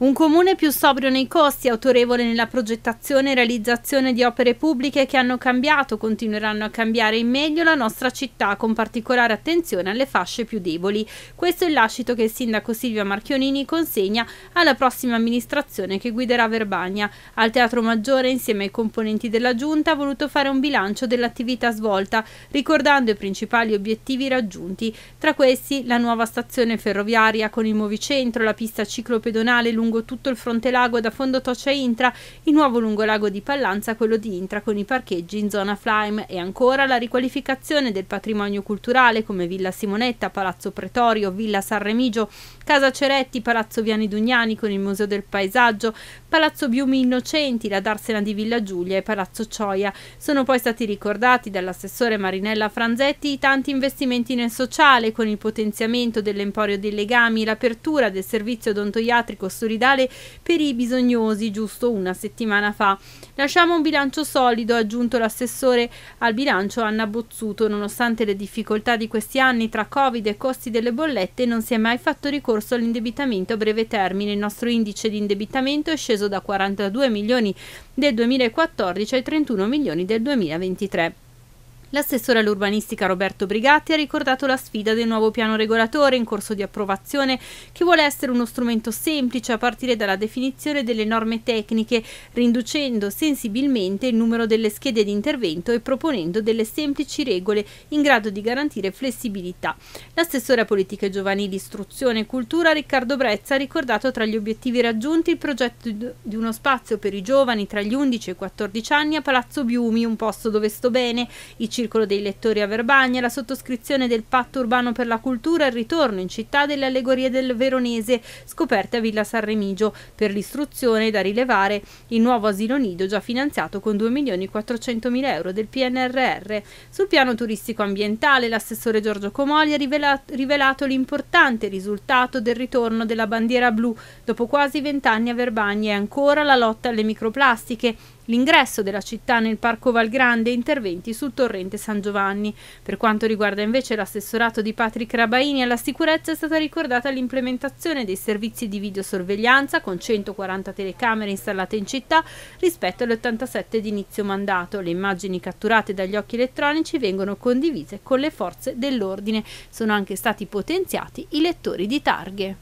Un comune più sobrio nei costi, autorevole nella progettazione e realizzazione di opere pubbliche che hanno cambiato, continueranno a cambiare in meglio la nostra città, con particolare attenzione alle fasce più deboli. Questo è il lascito che il sindaco Silvia Marchionini consegna alla prossima amministrazione che guiderà Verbania. Al Teatro Maggiore, insieme ai componenti della Giunta, ha voluto fare un bilancio dell'attività svolta, ricordando i principali obiettivi raggiunti. Tra questi, la nuova stazione ferroviaria con il Movicentro, la pista ciclopedonale lungo tutto il fronte lago da Fondo Toccia Intra, il nuovo lungolago di Pallanza, quello di Intra con i parcheggi in zona FLAIM, e ancora la riqualificazione del patrimonio culturale come Villa Simonetta, Palazzo Pretorio, Villa San Remigio, Casa Ceretti, Palazzo Viani Dugnani con il Museo del Paesaggio, Palazzo Biumi Innocenti, la Darsena di Villa Giulia e Palazzo Cioia. Sono poi stati ricordati dall'assessore Marinella Franzetti i tanti investimenti nel sociale, con il potenziamento dell'Emporio dei Legami, l'apertura del servizio odontoiatrico solidale per i bisognosi giusto una settimana fa. Lasciamo un bilancio solido, ha aggiunto l'assessore al bilancio Anna Bozzuto. Nonostante le difficoltà di questi anni tra Covid e costi delle bollette, non si è mai fatto ricorso all'indebitamento a breve termine. Il nostro indice di indebitamento è sceso da 42 milioni del 2014 ai 31 milioni del 2023. L'assessore all'urbanistica Roberto Brigatti ha ricordato la sfida del nuovo piano regolatore in corso di approvazione, che vuole essere uno strumento semplice a partire dalla definizione delle norme tecniche, riducendo sensibilmente il numero delle schede di intervento e proponendo delle semplici regole in grado di garantire flessibilità. L'assessore a politiche giovanili, istruzione e cultura Riccardo Brezza ha ricordato tra gli obiettivi raggiunti il progetto di uno spazio per i giovani tra gli 11 e i 14 anni a Palazzo Biumi, un posto dove sto bene, i Circolo dei lettori a Verbania, la sottoscrizione del patto urbano per la cultura e il ritorno in città delle allegorie del Veronese, scoperte a Villa San Remigio. Per l'istruzione da rilevare il nuovo asilo nido, già finanziato con 2.400.000 euro del PNRR. Sul piano turistico ambientale, l'assessore Giorgio Comoglia ha rivelato l'importante risultato del ritorno della bandiera blu dopo quasi 20 anni a Verbania, e ancora la lotta alle microplastiche, l'ingresso della città nel Parco Valgrande e interventi sul torrente San Giovanni. Per quanto riguarda invece l'assessorato di Patrick Rabaini alla sicurezza, è stata ricordata l'implementazione dei servizi di videosorveglianza con 140 telecamere installate in città rispetto alle 87 di inizio mandato. Le immagini catturate dagli occhi elettronici vengono condivise con le forze dell'ordine. Sono anche stati potenziati i lettori di targhe.